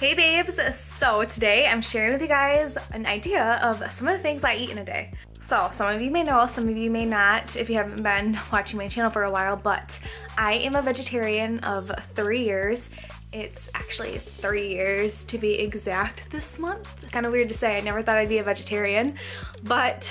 Hey babes, so today I'm sharing with you guys an idea of some of the things I eat in a day. So some of you may know, some of you may not if you haven't been watching my channel for a while, but I am a vegetarian of 3 years. It's actually 3 years to be exact this month. It's kind of weird to say, I never thought I'd be a vegetarian, but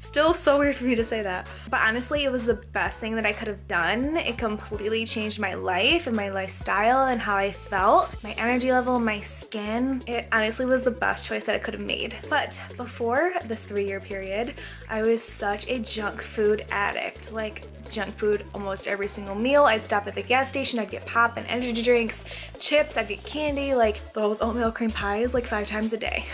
still so weird for me to say that. But honestly, it was the best thing that I could have done. It completely changed my life and my lifestyle and how I felt, my energy level, my skin. It honestly was the best choice that I could have made. But before this 3 year period, I was such a junk food addict. Like junk food almost every single meal. I'd stop at the gas station, I'd get pop and energy drinks, chips, I'd get candy, like those oatmeal cream pies like 5 times a day.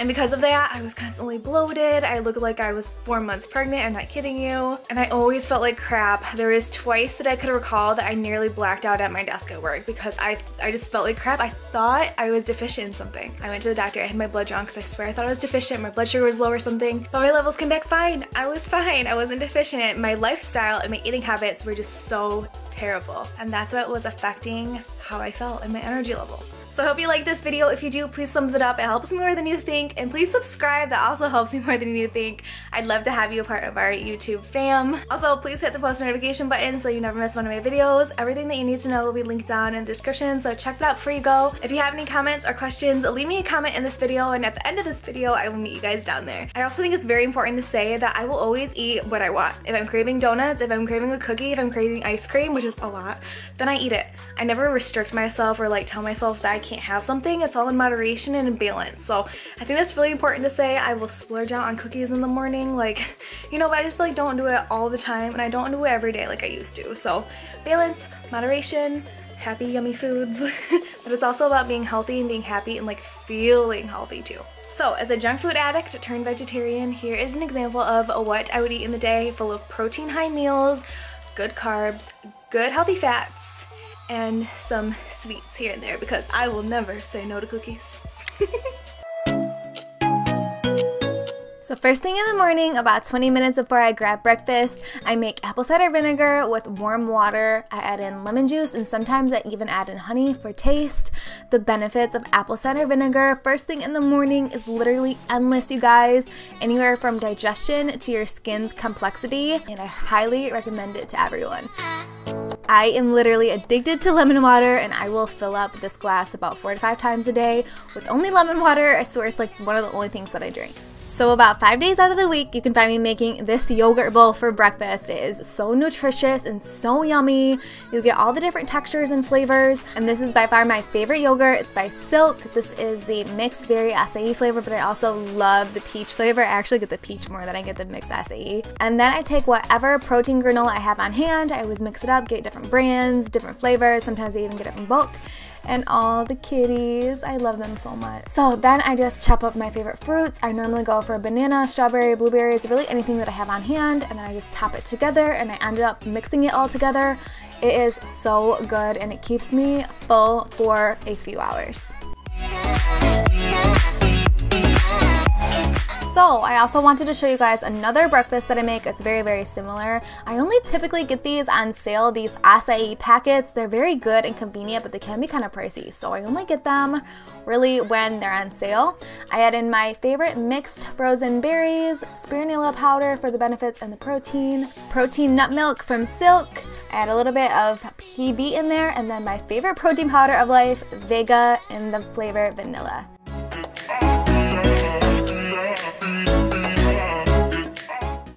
And because of that, I was constantly bloated. I looked like I was 4 months pregnant, I'm not kidding you. And I always felt like crap. There was twice that I could recall that I nearly blacked out at my desk at work because I just felt like crap. I thought I was deficient in something. I went to the doctor, I had my blood drawn because I swear I thought I was deficient. My blood sugar was low or something, but my levels came back fine. I was fine, I wasn't deficient. My lifestyle and my eating habits were just so terrible. And that's what was affecting how I felt and my energy level. So I hope you like this video. If you do, please thumbs it up. It helps me more than you think. And please subscribe. That also helps me more than you think. I'd love to have you a part of our YouTube fam. Also, please hit the post notification button so you never miss one of my videos. Everything that you need to know will be linked down in the description, so check that out before you go. If you have any comments or questions, leave me a comment in this video, and at the end of this video, I will meet you guys down there. I also think it's very important to say that I will always eat what I want. If I'm craving donuts, if I'm craving a cookie, if I'm craving ice cream, which is a lot, then I eat it. I never restrict myself or like tell myself that I can't have something. It's all in moderation and in balance. So I think that's really important to say. I will splurge out on cookies in the morning, like, you know, but I just like don't do it all the time, and I don't do it every day like I used to. So balance, moderation, happy yummy foods. But it's also about being healthy and being happy and like feeling healthy too. So as a junk food addict turned vegetarian, here is an example of what I would eat in the day, full of protein high meals, good carbs, good healthy fats, and some sweets here and there because I will never say no to cookies. So first thing in the morning, about 20 minutes before I grab breakfast, I make apple cider vinegar with warm water. I add in lemon juice, and sometimes I even add in honey for taste. The benefits of apple cider vinegar first thing in the morning is literally endless, you guys. Anywhere from digestion to your skin's complexity, and I highly recommend it to everyone. I am literally addicted to lemon water, and I will fill up this glass about 4 to 5 times a day with only lemon water. I swear it's like one of the only things that I drink. So about 5 days out of the week, you can find me making this yogurt bowl for breakfast. It is so nutritious and so yummy. You get all the different textures and flavors, and this is by far my favorite yogurt. It's by Silk. This is the mixed berry acai flavor, but I also love the peach flavor. I actually get the peach more than I get the mixed acai. And then I take whatever protein granola I have on hand. I always mix it up, get different brands, different flavors. Sometimes I even get it in bulk. And all the kitties, I love them so much. So then I just chop up my favorite fruits. I normally go for banana, strawberry, blueberries, really anything that I have on hand, and then I just top it together, and I ended up mixing it all together. It is so good, and it keeps me full for a few hours. So I also wanted to show you guys another breakfast that I make. It's very, very similar. I only typically get these on sale, these acai packets. They're very good and convenient, but they can be kind of pricey. So I only get them really when they're on sale. I add in my favorite mixed frozen berries, spirulina powder for the benefits and the protein, protein nut milk from Silk. I add a little bit of PB in there, and then my favorite protein powder of life, Vega, in the flavor vanilla.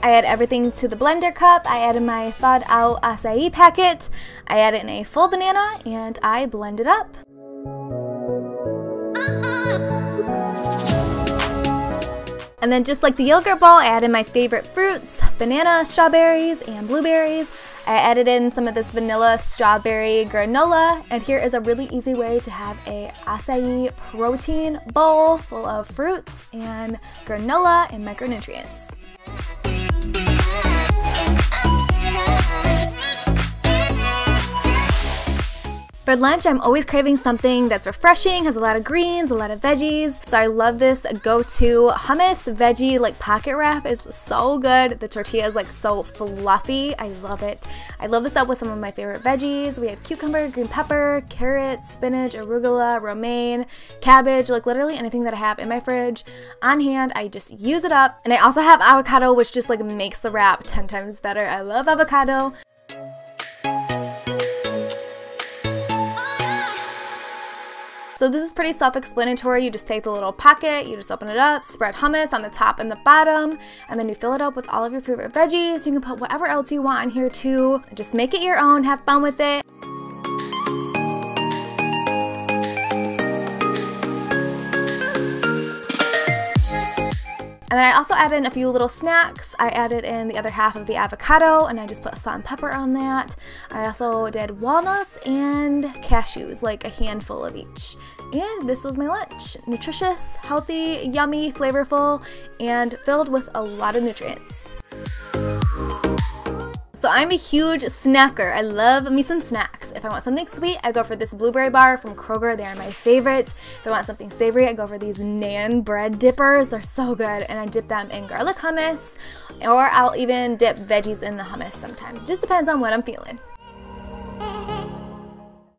I add everything to the blender cup. I add in my thawed out acai packet. I add in a full banana, and I blend it up. And then just like the yogurt bowl, I add in my favorite fruits, banana, strawberries, and blueberries. I added in some of this vanilla strawberry granola, and here is a really easy way to have a acai protein bowl full of fruits and granola and micronutrients. For For lunch, I'm always craving something that's refreshing, has a lot of greens, a lot of veggies. So I love this go-to hummus veggie like pocket wrap. It's so good. The tortilla is like so fluffy. I love it. I love this up with some of my favorite veggies. We have cucumber, green pepper, carrots, spinach, arugula, romaine, cabbage, like literally anything that I have in my fridge on hand. I just use it up. And I also have avocado, which just like makes the wrap 10 times better. I love avocado. So this is pretty self-explanatory. You just take the little pocket, you just open it up, spread hummus on the top and the bottom, and then you fill it up with all of your favorite veggies. You can put whatever else you want in here too. Just make it your own, have fun with it. And then I also added in a few little snacks. I added in the other half of the avocado and I just put salt and pepper on that. I also did walnuts and cashews, like a handful of each. And this was my lunch. Nutritious, healthy, yummy, flavorful, and filled with a lot of nutrients. So I'm a huge snacker. I love me some snacks. If I want something sweet, I go for this blueberry bar from Kroger. They are my favorite. If I want something savory, I go for these naan bread dippers. They're so good. And I dip them in garlic hummus, or I'll even dip veggies in the hummus sometimes. It just depends on what I'm feeling.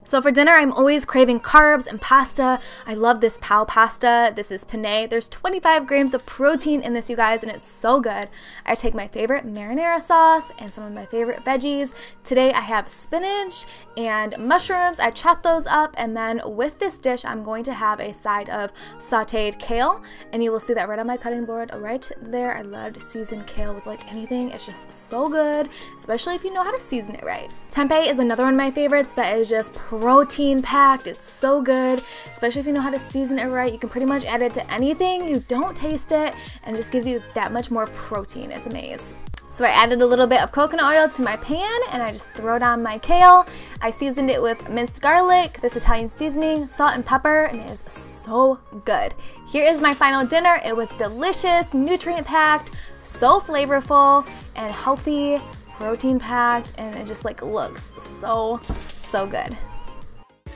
So for dinner, I'm always craving carbs and pasta. I love this pao pasta. This is penne. There's 25 grams of protein in this, you guys, and it's so good. I take my favorite marinara sauce and some of my favorite veggies. Today I have spinach and mushrooms. I chop those up, and then with this dish, I'm going to have a side of sauteed kale, and you will see that right on my cutting board right there. I loved seasoned kale with like anything. It's just so good, especially if you know how to season it right. Tempeh is another one of my favorites that is just protein packed. It's so good, especially if you know how to season it right. You can pretty much add it to anything. You don't taste it, and it just gives you that much more protein. It's amazing. So I added a little bit of coconut oil to my pan, and I just throw down my kale. I seasoned it with minced garlic, this Italian seasoning, salt and pepper, and it is so good. Here is my final dinner. It was delicious, nutrient packed, so flavorful and healthy, protein packed, and it just like looks so good.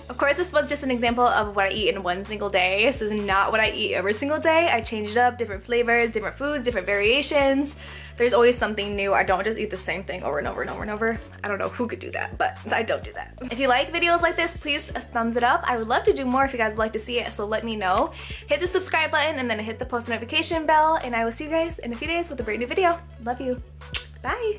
Of course, this was just an example of what I eat in one single day. This is not what I eat every single day. I change it up, different flavors, different foods, different variations. There's always something new. I don't just eat the same thing over and over and over and over. I don't know who could do that, but I don't do that. If you like videos like this, please thumbs it up. I would love to do more if you guys would like to see it, so let me know. Hit the subscribe button and then hit the post notification bell, and I will see you guys in a few days with a brand new video. Love you. Bye.